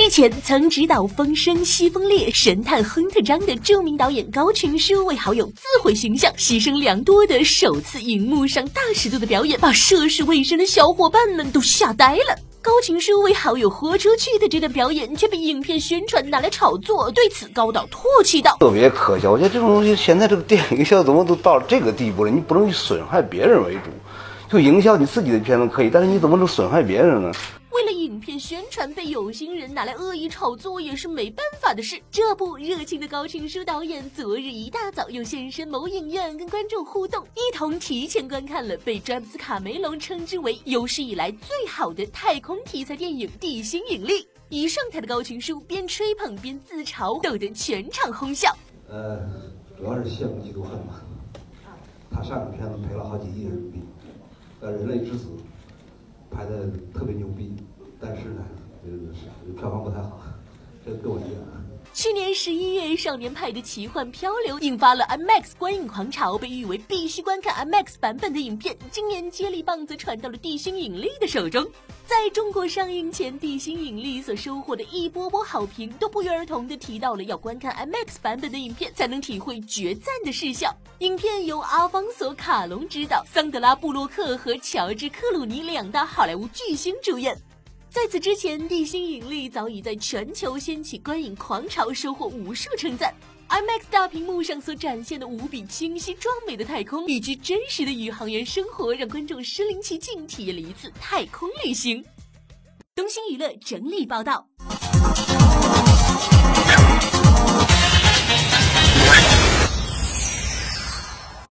日前曾执导《风声》《西风烈》《神探亨特张》的著名导演高群书为好友自毁形象牺牲良多的首次荧幕上大尺度的表演，把涉世未深的小伙伴们都吓呆了。高群书为好友豁出去的这段表演却被影片宣传拿来炒作，对此高导唾弃道：“特别可笑，我觉得这种东西现在这个电影营销怎么都到了这个地步了，你不能以损害别人为主，就营销你自己的片子可以，但是你怎么能损害别人呢？”为了影片宣传被有心人拿来恶意炒作也是没办法的事。这部热情的高群书导演昨日一大早又现身某影院跟观众互动，一同提前观看了被詹姆斯·卡梅隆称之为有史以来最好的太空题材电影《地心引力》。一上台的高群书边吹捧边自嘲，逗得全场哄笑。主要是羡慕嫉妒恨嘛。他上个片子赔了好几亿人民币，人类之子拍的特别牛逼。但是呢，票房不太好，这跟我一样。去年11月，少年派的奇幻漂流引发了 IMAX 观影狂潮，被誉为必须观看 IMAX 版本的影片，今年接力棒子传到了地心引力的手中。在中国上映前，地心引力所收获的一波波好评都不约而同地提到了要观看 IMAX 版本的影片才能体会绝赞的视效。影片由阿方索·卡隆执导，桑德拉·布洛克和乔治·克鲁尼两大好莱坞巨星主演。在此之前，《地心引力》早已在全球掀起观影狂潮，收获无数称赞。IMAX 大屏幕上所展现的无比清晰壮美的太空，以及真实的宇航员生活，让观众身临其境体验了一次太空旅行。东星娱乐整理报道。